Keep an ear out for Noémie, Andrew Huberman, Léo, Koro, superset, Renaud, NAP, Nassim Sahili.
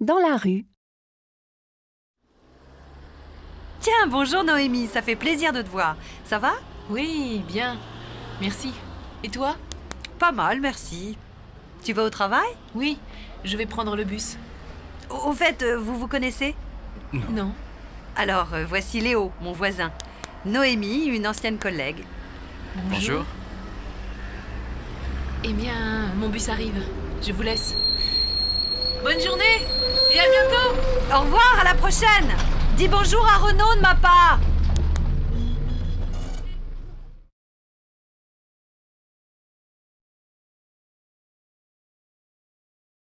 dans la rue. Tiens, bonjour Noémie, ça fait plaisir de te voir. Ça va? Oui, bien. Merci. Et toi? Pas mal, merci. Tu vas au travail? Oui, je vais prendre le bus. Au fait, vous vous connaissez? Non. Non. Alors, voici Léo, mon voisin. Noémie, une ancienne collègue. Bonjour. Eh bien, mon bus arrive. Je vous laisse. Bonne journée et à bientôt. Au revoir, à la prochaine. Dis bonjour à Renaud de ma part.